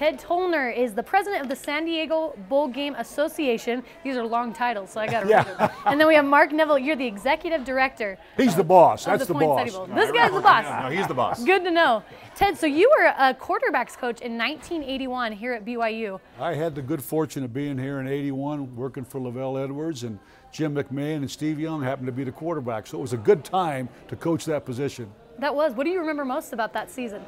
Ted Tollner is the president of the San Diego Bowl Game Association. These are long titles, so I got to read them. And then we have Mark Neville. You're the executive director. He's the boss. That's the boss. No, this guy's the boss. No, he's the boss. Good to know. Ted, so you were a quarterbacks coach in 1981 here at BYU. I had the good fortune of being here in 81, working for Lavelle Edwards, and Jim McMahon and Steve Young happened to be the quarterback, so it was a good time to coach that position. That was. What do you remember most about that season?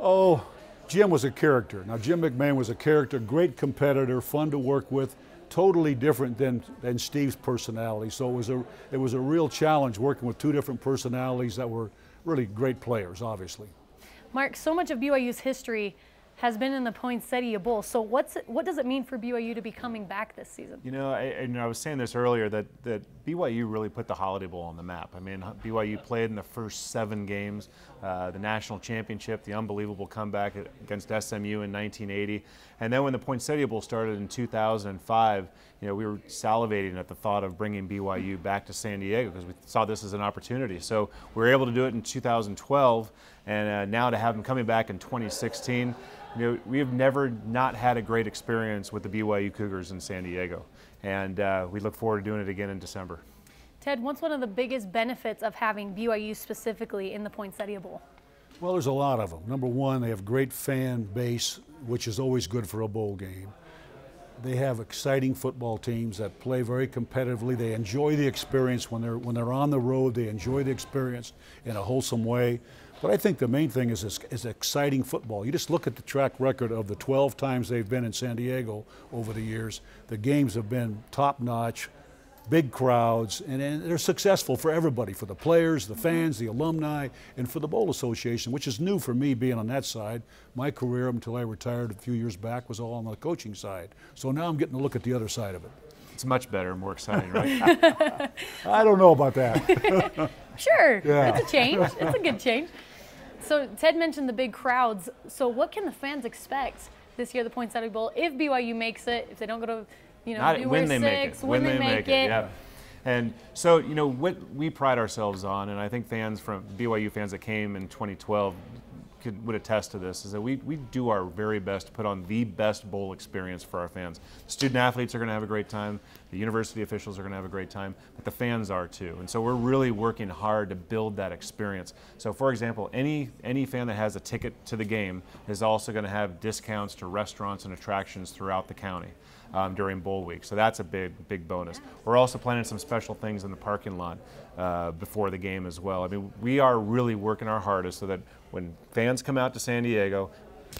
Oh, Jim was a character. Now, Jim McMahon was a character, great competitor, fun to work with, totally different than Steve's personality. So it was a real challenge working with two different personalities that were really great players, obviously. Mark, so much of BYU's history has been in the Poinsettia Bowl. So what does it mean for BYU to be coming back this season? You know, I was saying this earlier, that BYU really put the Holiday Bowl on the map. I mean, BYU played in the first 7 games, the national championship, the unbelievable comeback against SMU in 1980. And then when the Poinsettia Bowl started in 2005, you know, we were salivating at the thought of bringing BYU back to San Diego because we saw this as an opportunity. So we were able to do it in 2012, and now to have them coming back in 2016, you know, we have never not had a great experience with the BYU Cougars in San Diego, and we look forward to doing it again in December. Ted, what's one of the biggest benefits of having BYU specifically in the Poinsettia Bowl? Well, there's a lot of them. Number one, they have great fan base, which is always good for a bowl game. They have exciting football teams that play very competitively. They enjoy the experience when they're on the road. They enjoy the experience in a wholesome way. But I think the main thing is exciting football. You just look at the track record of the 12 times they've been in San Diego over the years. The games have been top-notch, big crowds, and they're successful for everybody, for the players, the fans, the alumni, and for the Bowl Association, which is new for me being on that side. My career until I retired a few years back was all on the coaching side. So now I'm getting to look at the other side of it. It's much better and more exciting, right? I don't know about that. Sure, yeah. It's a change. It's a good change. So Ted mentioned the big crowds. So what can the fans expect this year, the Poinsettia Bowl, if BYU makes it, if they don't go to, you know, when they make it. Yeah. And so, you know, what we pride ourselves on, and I think fans from BYU fans that came in 2012 would attest to this, is that we do our very best to put on the best bowl experience for our fans. Student-athletes are going to have a great time. The university officials are going to have a great time, but the fans are too. And so we're really working hard to build that experience. So, for example, any fan that has a ticket to the game is also going to have discounts to restaurants and attractions throughout the county during bowl week. So that's a big bonus. We're also planning some special things in the parking lot before the game as well. I mean, we are really working our hardest so that when fans come out to San Diego,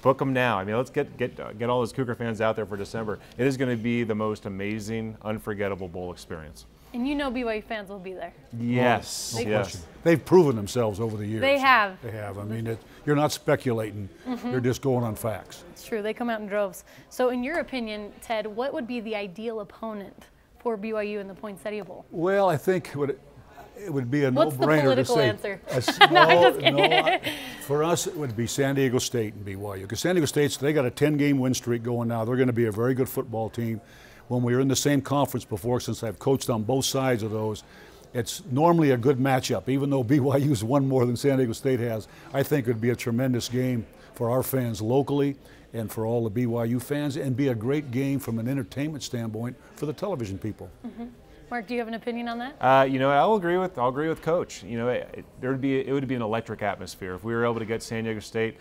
book them now. I mean, let's get all those Cougar fans out there for December. It is going to be the most amazing, unforgettable bowl experience. And you know BYU fans will be there. Yes. No question. They've proven themselves over the years. They have. They have. I mean, you're not speculating. Mm-hmm. You're just going on facts. It's true. They come out in droves. So in your opinion, Ted, what would be the ideal opponent for BYU in the Poinsettia Bowl? Well, I think it would be a no-brainer to say. What's the political answer? For us, it would be San Diego State and BYU. Because San Diego State's, they got a 10-game win streak going now. They're going to be a very good football team. When we were in the same conference before, since I've coached on both sides of those, it's normally a good matchup. Even though BYU's won more than San Diego State has, I think it would be a tremendous game for our fans locally and for all the BYU fans, and be a great game from an entertainment standpoint for the television people. Mm-hmm. Mark, do you have an opinion on that? You know, I'll agree with Coach. You know, it would be an electric atmosphere if we were able to get San Diego State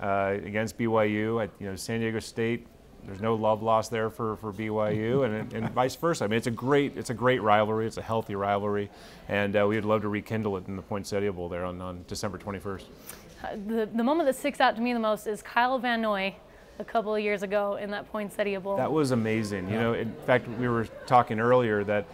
against BYU. You know, San Diego State, there's no love lost there for BYU, and vice versa. I mean, it's a great rivalry. It's a healthy rivalry, and we would love to rekindle it in the Poinsettia Bowl there on December 21st. The moment that sticks out to me the most is Kyle Van Noy. A couple of years ago in that Poinsettia Bowl. That was amazing. You know, in fact, we were talking earlier that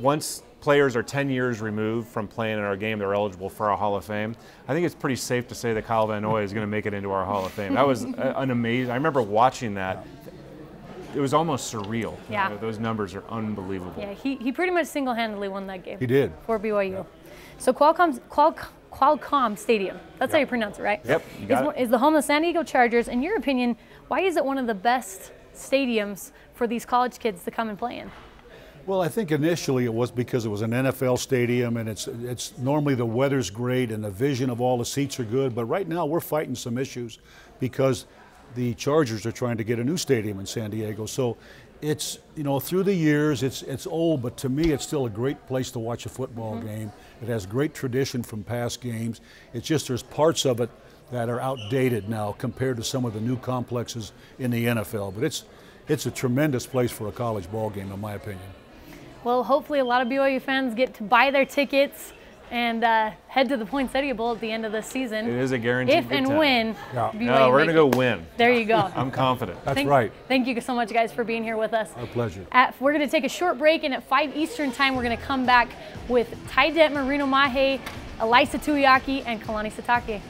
once players are 10 years removed from playing in our game, they're eligible for our Hall of Fame. I think it's pretty safe to say that Kyle Van Noy is going to make it into our Hall of Fame. That was an amazing. I remember watching that. It was almost surreal. Yeah. You know, those numbers are unbelievable. Yeah, he pretty much single-handedly won that game. He did. For BYU. Yeah. So Qualcomm Stadium, that's how you pronounce it, right? Yep, you got it. Is the home of the San Diego Chargers. In your opinion, why is it one of the best stadiums for these college kids to come and play in? Well, I think initially it was because it was an NFL stadium, and it's normally the weather's great and the vision of all the seats are good, but right now we're fighting some issues because the Chargers are trying to get a new stadium in San Diego. So it's, you know, through the years, it's old, but to me it's still a great place to watch a football game. It has great tradition from past games. It's just there's parts of it that are outdated now compared to some of the new complexes in the NFL. But it's a tremendous place for a college ball game, in my opinion. Well, hopefully a lot of BYU fans get to buy their tickets and head to the Poinsettia Bowl at the end of the season. It is a guaranteed if and time. When. Yeah. No, we're going to go win. There you go. I'm confident. That's right. Thank you so much, guys, for being here with us. Our pleasure. We're going to take a short break, and at 5 Eastern time, we're going to come back with Ty Dent, Marino Mahe, Elisa Tuiaki, and Kalani Sitake.